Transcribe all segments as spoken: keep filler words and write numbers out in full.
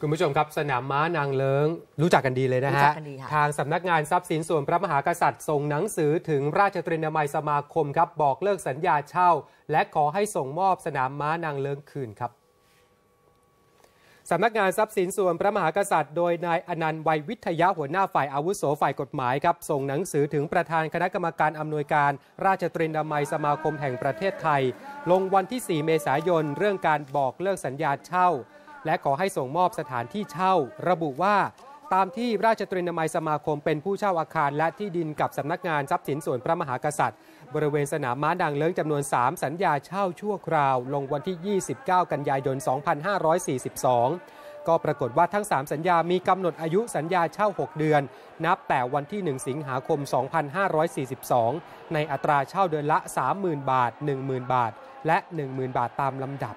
คุณผู้ชมครับสนามม้านางเลิ้งรู้จักกันดีเลยนะฮะทางสำนักงานทรัพย์สินส่วนพระมหากษัตริย์ส่งหนังสือถึงราชตรีนามัยสมาคมครับบอกเลิกสัญญาเช่าและขอให้ส่งมอบสนามม้านางเลิ้งคืนครับสำนักงานทรัพย์สินส่วนพระมหากษัตริย์โดยนายอนันต์ ไวย์วิทยะหัวหน้าฝ่ายอาวุโสฝ่ายกฎหมายครับส่งหนังสือถึงประธานคณะกรรมการอำนวยการราชตรีนามัยสมาคมแห่งประเทศไทยลงวันที่สี่เมษายนเรื่องการบอกเลิกสัญญาเช่าและขอให้ส่งมอบสถานที่เช่าระบุว่าตามที่ราชตรีนามัยสมาคมเป็นผู้เช่าอาคารและที่ดินกับสำนักงานทรัพย์สินส่วนพระมหากษัตริย์บริเวณสนามม้านางเลิ้งจำนวนสามสัญญาเช่าชั่วคราวลงวันที่ ยี่สิบเก้ากันยายนสองพันห้าร้อยสี่สิบสองก็ปรากฏว่าทั้งสามสัญญามีกำหนดอายุสัญญาเช่าหกเดือนนับแต่วันที่หนึ่งสิงหาคมสองพันห้าร้อยสี่สิบสองในอัตราเช่าเดือนละ สามหมื่น บาท หนึ่งหมื่น บาทและ หนึ่งหมื่น บาทตามลำดับ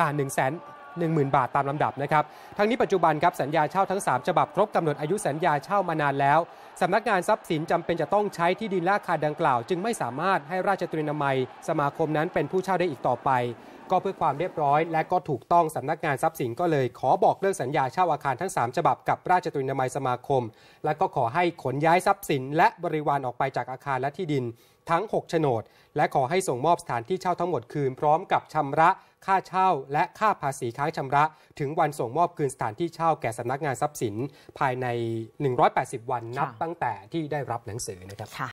อ่า หนึ่งแสนหนึ่งหมื่น บาทตามลำดับนะครับทั้งนี้ปัจจุบันครับสัญญาเช่าทั้งสามฉบับครบกำหนดอายุสัญญาเช่ามานานแล้วสำนักงานทรัพย์สินจำเป็นจะต้องใช้ที่ดินราคาดังกล่าวจึงไม่สามารถให้ราชตรีนามัยสมาคมนั้นเป็นผู้เช่าได้อีกต่อไปก็เพื่อความเรียบร้อยและก็ถูกต้องสำนักงานทรัพย์สินก็เลยขอบอกเลิกสัญญาเช่าอาคารทั้งสามฉบับกับราชตรีนามัยสมาคมและก็ขอให้ขนย้ายทรัพย์สินและบริวารออกไปจากอาคารและที่ดินทั้งหกโฉนดและขอให้ส่งมอบสถานที่เช่าทั้งหมดคืนพร้อมกับชำระค่าเช่าและค่าภาษีค้างชำระถึงวันส่งมอบคืนสถานที่เช่าแก่สำนักงานทรัพย์สินภายในหนึ่งร้อยแปดสิบวันนับตั้งแต่ที่ได้รับหนังสือนะครับ